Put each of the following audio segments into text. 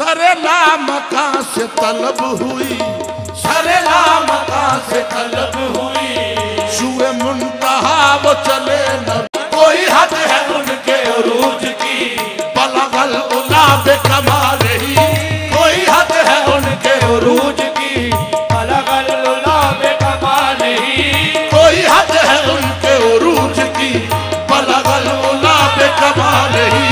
سرے لامکان سے طلب ہوئی، سرے لامکان سے طلب ہوئی، شوئے منتہا وہ چلے نبی، کوئی حد ہے ان کے عروج کی، بلغ العلا بے کمالہی، کوئی حد ہے ان کے عروج کی، بلغ العلا بے کمالہی، کوئی حد ہے ان کے عروج کی، بلغ العلا بے کمالہی،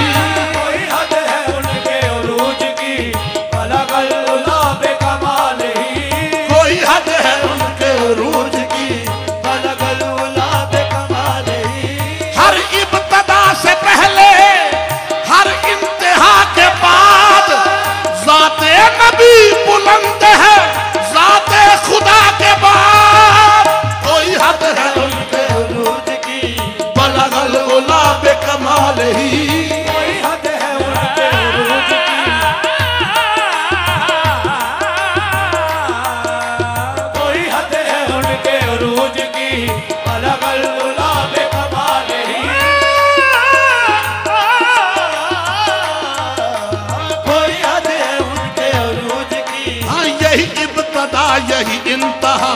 یہی انتہا،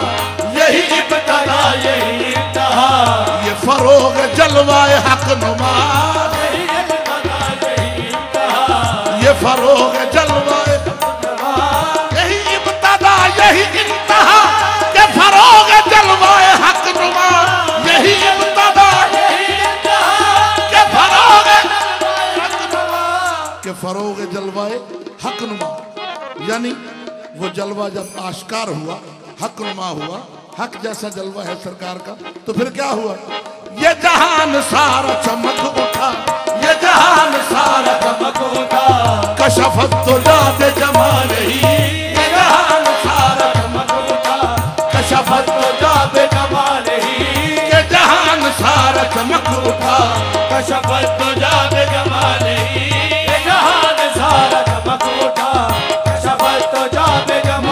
یہی ابتدا، یہی انتہا، یہ فروغ جلوہ حق نما، یہی ابتدا، یہی انتہا، یہ فروغ جلوہ حق نما، یہی ابتدا، یہی انتہا، یہ فروغ جلوہ حق نما، یہی ابتدا، یہی انتہا، یہ فروغ جلوہ حق نما، یہ فروغ جلوہ حق نما، یعنی وہ جلوہ جب آشکار ہوا، حق نما ہوا، حق جیسا جلوہ ہے سرکار کا، تو پھر کیا ہوا؟ یہ جہان سارا چمک اٹھا، یہ جہان سارا چمک اٹھا، کشف الظلمات جمالہی، یہ جہان سارا چمک اٹھا، کشف الظلمات جمالہی، یہ جہان سارا چمک اٹھا، کشف الظلمات جمالہی، یہ جہان سارا چمک اٹھا،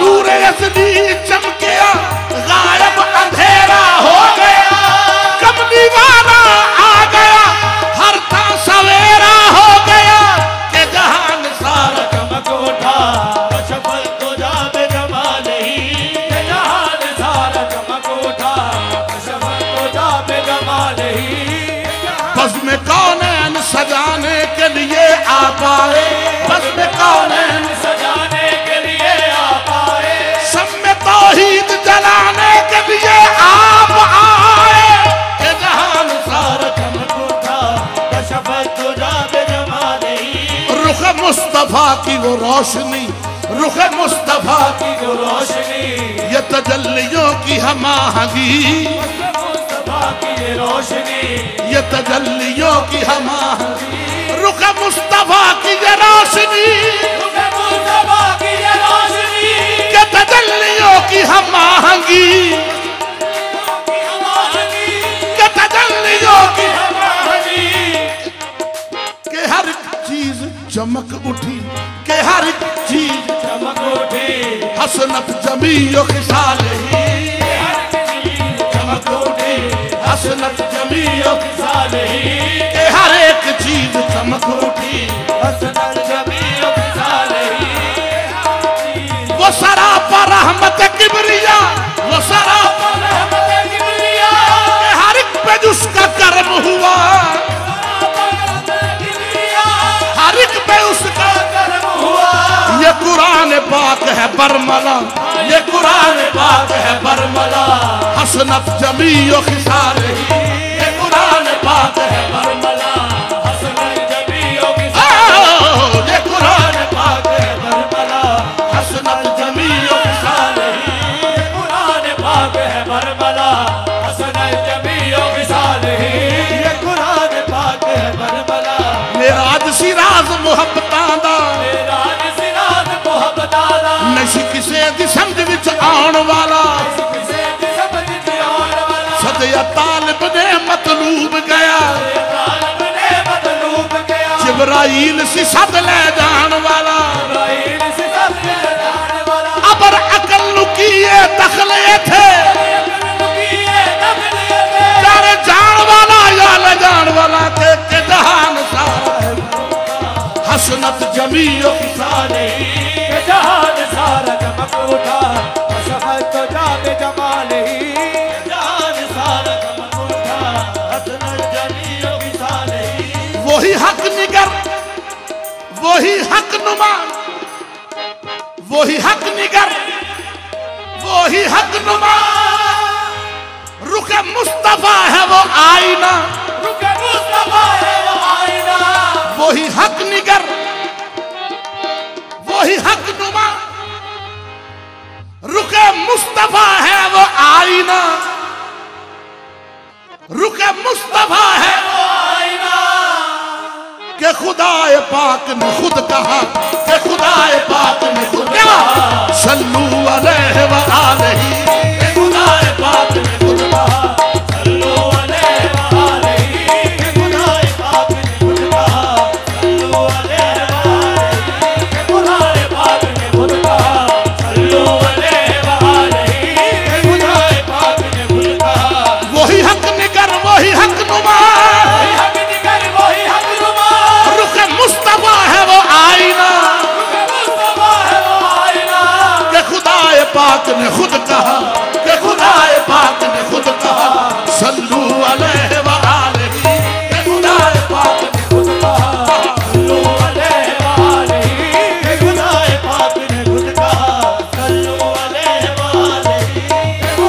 نور یزدی چمکیا، غائب اندھیرا ہو گیا، کب دیوانہ آ گیا، ہر تھا سویرا ہو گیا، کہ جہان سارا چمک اٹھا، کشف الظلمات جمالہی، کہ جہان سارا چمک اٹھا، کشف الظلمات جمالہی، بزم کونین سجانے کے لیے آقا ہے، بزم کونین سجانے کے لیے آقا ہے، توحید جلانے کے لیے آپ آئے، کہ جہان سارا چمک اٹھا، کشف الظلمات جمالہی، رخ مصطفیٰ کی وہ روشنی، رخ مصطفیٰ کی وہ روشنی، یہ تجلیوں کی ہم آہنگی، رخ مصطفیٰ کی روشنی، یہ تجلیوں کی ہم آہنگی، رخ مصطفیٰ کی روشنی، رخ مصطفیٰ کی روشنی، کہ تجلیوں کی ہم آہنگی، کہ تجلیوں کی ہم آہنگی، کہ ہر چیز چمک اٹھی، کہ ہر چیز چمک اٹھی، حسنت جمیع و خصالہی، کہ ہر چیز چمک اٹھی، حسنت جمیع و خصالہی، کہ ہر ایک چیز چمک اٹھی، حسنت جمیع و خصالہی، وہ سراپا رحمت کبریا، وہ سراپا رحمت کبریا، کہ ہر ایک پہ اس کا کرم ہوا، سراپا رحمت کبریا، ہر ایک پہ اس کا کرم ہوا، یہ قرآن پاک ہے برملا، یہ قرآن پاک ہے برملا، حسنت جمیع و خصالہی، یہ قرآن پاک ہے برملا، حسنت جمیع و خصالہی، یہ قرآن پاک ہے برملا، حسنت جمیع و خصالہی، یہ قرآن پاک ہے برملا، حسنت جمیع و خصالہی، یہ قرآن پاک ہے برملا، میرا عدسی راز محبتاں دا، میرا عدسی راز محبتاں دا، نشی کسے دی سمجھ وچ آن والا، نشی کسے دی سمجھ وچ آن والا، صدیا طالب نے مطلوب گیا، صدیا طالب نے مطلوب گیا، جبرائیل سی ساتھ لے جان والا، جبرائیل سی ساتھ لے جان والا، ابر عقل نکیے دخلے تھے، جار جان والا یا لجان والا، کہ جہان سارا حسنت جمیع و خصالہی، वही हक नुमा, वही हक निगर, वही हक नुमा। रुके मुस्तफा है वो आईना, रुके मुस्तफा है वो आईना, वही हक निगर, वही हक नुमा। रुके मुस्तफा है वो आईना, रुके मुस्तफा है वो आईना। के खुदाए पाक ने खुद कहा, के खुदाए पाक ने खुद कहा, सल्लू अलैहि व आलिही। के खुदाए पाक ने खुद कहा, सल्लू अलैहि व आलिही। के खुदाए पाक ने खुद कहा, सल्लू अलैहि व आलिही। के खुदाए पाक ने खुद कहा, सल्लू अलैहि व आलिही। के खुदाए पाक ने खुद कहा, वही हक निगर, वही हक नुमा। पाक ने खुद कहा, के खुदाए पाक ने खुद कहा, सल्लू अलैहि व आलिही। के खुदाए पाक ने खुद कहा, सल्लू अलैहि व आलिही। के खुदाए पाक ने खुद कहा, सल्लू अलैहि व आलिही।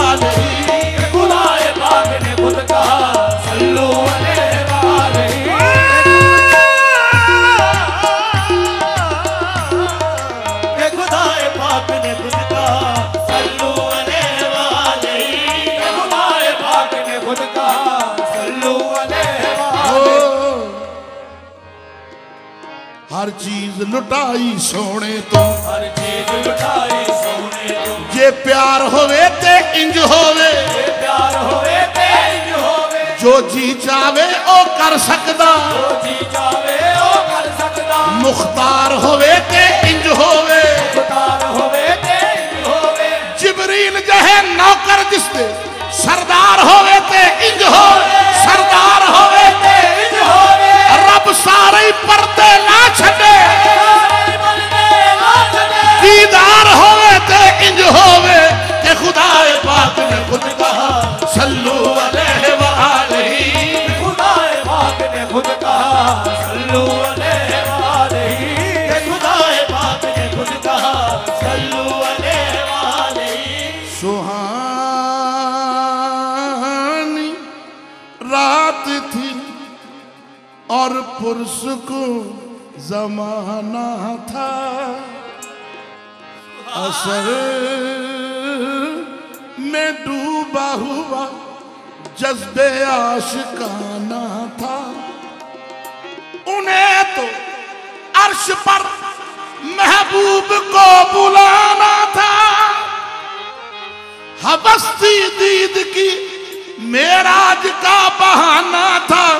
आलिही। के खुदाए पाक ने खुद कहा, सल्लू अलैहि। हर चीज लुटाई सोने तो, हर चीज लुटाई सोने तो। जे प्यार होवे ते इंज होवे, जे प्यार होवे ते इंज होवे। जो जी चावे ओ कर सकदा, जो जी चावे ओ कर सकदा। मुख्तार होवे ते इंज होवे, मुख्तार होवे ते इंज होवे। जिबरील जहे नौकर जिसते, सरदार होवे ते इंज होवे, सरदार होवे ते इंज होवे। रब सारे पर्दे ला छड़े, दीदार होवे ते इंज होवे। के खुदाए पाक ने खुद कहा, सल्लू अलैहि व आलिही। खुदाए पाक ने खुद कहा, सल्लू अलैहि व आलिही। के खुदाए पाक ने खुद कहा, सल्लू अलैहि व आलिही। सुहानी रात थी और पुरसुकून जमाना था। असर में डूबा हुआ जज्बे आशिकाना था। उन्हें तो अर्श पर महबूब को बुलाना था। हवस थी दीद की मेराज का बहाना था।